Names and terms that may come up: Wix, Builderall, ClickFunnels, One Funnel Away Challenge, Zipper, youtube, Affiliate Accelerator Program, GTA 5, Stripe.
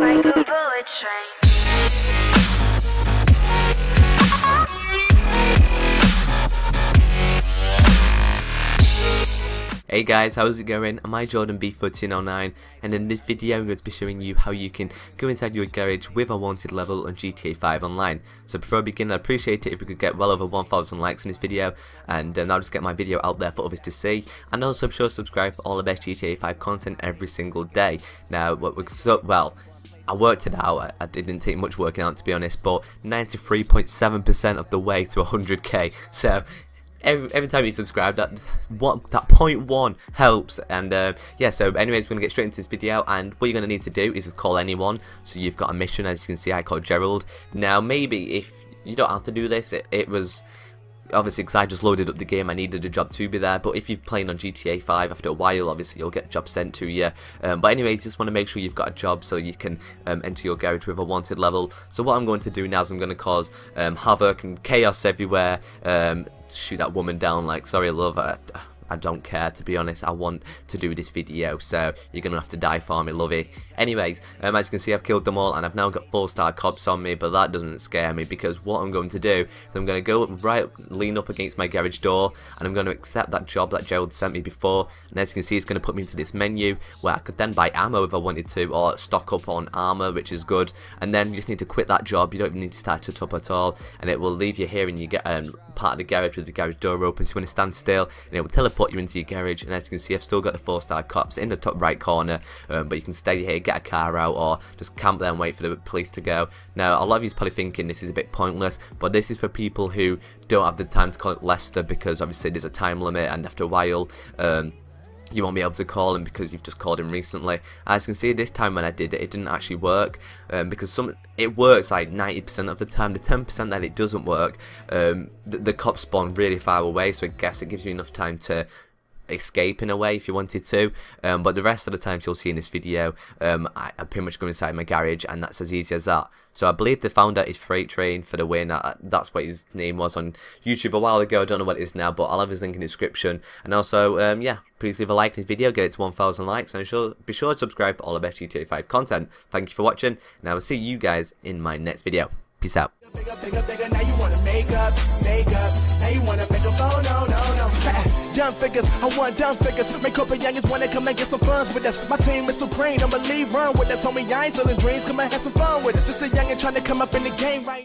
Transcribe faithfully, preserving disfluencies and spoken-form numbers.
like a bullet train. Hey guys, how's it going? I'm Jordan B fourteen oh nine, and in this video I'm going to be showing you how you can go inside your garage with a wanted level on G T A five online. So before I begin, I'd appreciate it if we could get well over one thousand likes in this video, and um, I'll just get my video out there for others to see. And also be sure to subscribe for all the best G T A five content every single day. Now, what we're so well. I worked it out, I didn't take much working out to be honest, but ninety-three point seven percent of the way to one hundred K, so every, every time you subscribe, that what that point one helps. And uh, yeah, so anyways, we're going to get straight into this video, and what you're going to need to do is just call anyone. So you've got a mission, as you can see I called Gerald. Now maybe if you don't have to do this, it, it was... obviously, because I just loaded up the game, I needed a job to be there. But if you're playing on G T A five, after a while, obviously, you'll get jobs sent to you. Um, but anyways, just want to make sure you've got a job so you can um, enter your garage with a wanted level. So what I'm going to do now is I'm going to cause um, havoc and chaos everywhere. Um, shoot that woman down, like, sorry, love, I, I don't care, to be honest. I want to do this video, so you're going to have to die for me, lovey. Anyways, um, as you can see, I've killed them all, and I've now got four star cops on me, but that doesn't scare me, because what I'm going to do is I'm going to go up, right, lean up against my garage door, and I'm going to accept that job that Gerald sent me before, and as you can see, it's going to put me into this menu, where I could then buy ammo if I wanted to, or stock up on armor, which is good, and then you just need to quit that job. You don't even need to start it up at all, and it will leave you here, and you get um, part of the garage with the garage door open, so you want to stand still, and it will teleport put you into your garage. And as you can see, I've still got the four star cops in the top right corner, um, but you can stay here, get a car out, or just camp there and wait for the police to go. Now, a lot of you's probably thinking this is a bit pointless, but this is for people who don't have the time to collect Lester, because obviously there's a time limit, and after a while um, you won't be able to call him because you've just called him recently. As you can see, this time when I did it, it didn't actually work, um, because some it works like ninety percent of the time. The ten percent that it doesn't work, um, the, the cops spawn really far away, so I guess it gives you enough time to escape in a way if you wanted to, um, but the rest of the times you'll see in this video, um, I, I pretty much go inside my garage, and that's as easy as that. So I believe the founder is Freight Train for the win. I, that's what his name was on YouTube a while ago. I don't know what it is now, but I'll have his link in the description. And also, um, yeah, please leave a like in this video, get it to one thousand likes, and sure, be sure to subscribe for all the best G T A five content. Thank you for watching, and I will see you guys in my next video. Peace out. Bigger, bigger, bigger, now you wanna make up, make up, now you wanna make a phone, no, no, no. Dumb figures, I want dumb figures, make up a youngins wanna come and get some funds with us. My team is so green, I'ma leave, run with us, homie, I ain't selling dreams, come and have some fun with us. Just a youngin' tryna come up in the game right now.